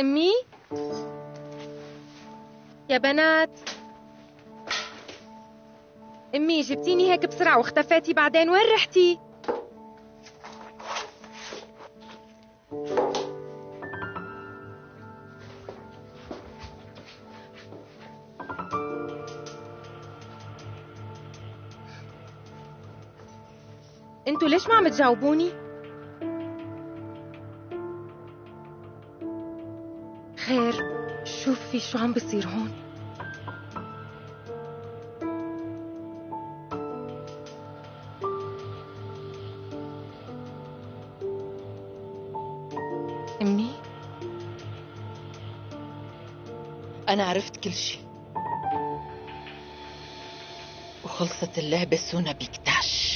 أمي؟ يا بنات، أمي جبتيني هيك بسرعة واختفيتي بعدين، وين رحتي؟ انتوا ليش ما عم تجاوبوني؟ خير، شوفي شو عم بصير هون. أمي؟ أنا عرفت كل شيء وخلصت اللعبة. سونا بيكتاس،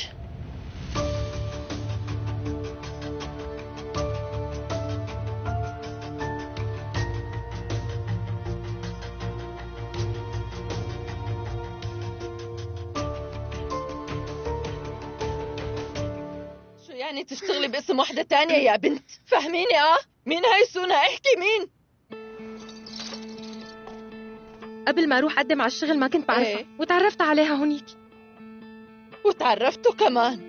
يعني تشتغلي باسم وحدة تانية يا بنت، فهميني؟ مين هاي سونا؟ احكي مين؟ قبل ما اروح اقدم على الشغل ما كنت بعرفها، ايه؟ وتعرفت عليها هونيك وتعرفتوا كمان.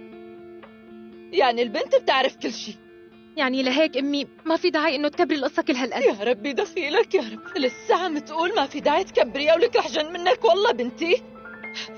يعني البنت بتعرف كل شيء، يعني لهيك امي ما في داعي انه تكبري القصة كل هالقد. يا ربي دخيلك، يا رب لسه عم تقول ما في داعي تكبريها، ولك رح جن منك والله. بنتي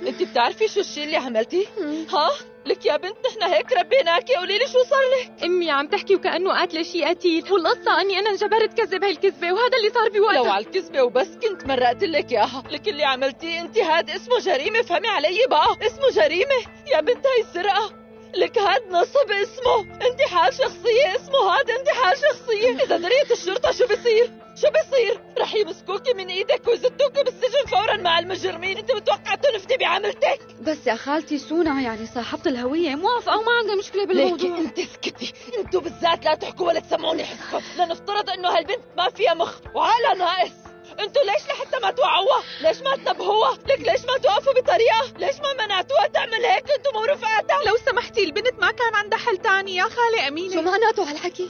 انت بتعرفي شو الشيء اللي عملتيه؟ ها؟ لك يا بنت نحن هيك ربيناكي، قولي لي شو صار لك؟ امي عم تحكي وكأنه قاتله شيء قتيل، والقصه اني انا انجبرت كذب هالكذبه، وهذا اللي صار بوقتها. لو على الكذبه وبس كنت مرقت لك اياها، لك اللي عملتيه انت هاد اسمه جريمه، فهمي علي بقى، اسمه جريمه يا بنت. هي سرقه، لك هاد نصب اسمه انتحال شخصيه، اسمه هاد انتحال شخصيه. اذا دريت الشرطه شو بصير؟ شو بصير؟ رح يمسكوكي من ايدك ويزتوكي بالسجن فورا مع المجرمين. انت متوقعه تنفتي بعملتك؟ بس يا خالتي سونا يعني صاحبة الهويه موافقه وما عندها مشكله بالموضوع. ليكي انت اسكتي، انتوا بالذات لا تحكوا ولا تسمعوني حسكم. لنفترض انه هالبنت ما فيها مخ وعقلها ناقص، انتوا ليش لحتى ما توعوها؟ ليش ما تنبهوها؟ لك ليش ما توقفوا بطريقه؟ ليش ما منعتوها تعمل هيك انتوا مو رفقاتها؟ لو سمحتي البنت ما كان عندها حل ثاني يا خاله امينه. شو معناته هالحكي؟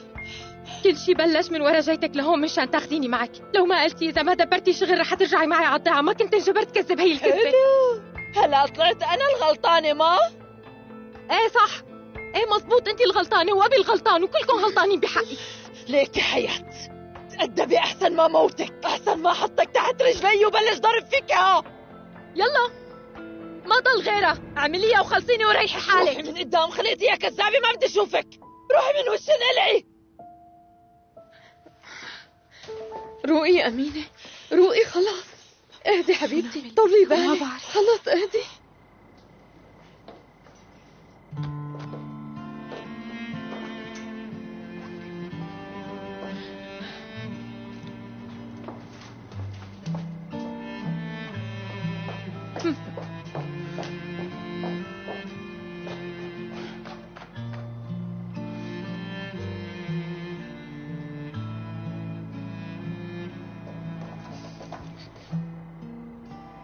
كل شي بلش من ورا جيتك لهون مشان تاخذيني معك. لو ما قلتي اذا ما دبرتي شغل رح ترجعي معي على الضيعه، ما كنت انجبرت كذب هي الكذبه. هلا طلعت انا الغلطانه؟ ما ايه صح، ايه مزبوط، انت الغلطانه وابي الغلطان وكلكم غلطانين بحقي. ليك حياتي تأدبي احسن ما موتك، احسن ما حطك تحت رجلي وبلش ضرب فيك. يلا ما ضل غيرها، اعمليها وخلصيني وريحي حالك. روحي من قدام، خليتي يا كذابه ما بدي اشوفك، روحي من وشي انقلعي. روقي أمينة، روقي، خلاص اهدي حبيبتي، طولي بالك، خلاص اهدي.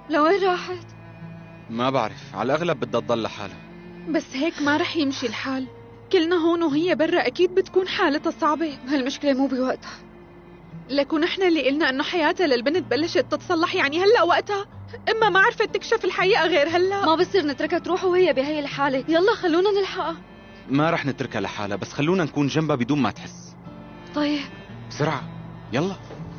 لوين راحت؟ ما بعرف، على الأغلب بدها تضل لحالها. بس هيك ما رح يمشي الحال، كلنا هون وهي برا أكيد بتكون حالتها صعبة. هالمشكلة مو بوقتها، لك ونحن اللي قلنا إنه حياتها للبنت بلشت تتصلح، يعني هلا وقتها؟ إما ما عرفت تكشف الحقيقة غير هلا. ما بصير نتركها تروح وهي بهي الحالة، يلا خلونا نلحقها. ما رح نتركها لحالها، بس خلونا نكون جنبها بدون ما تحس. طيب بسرعة يلا.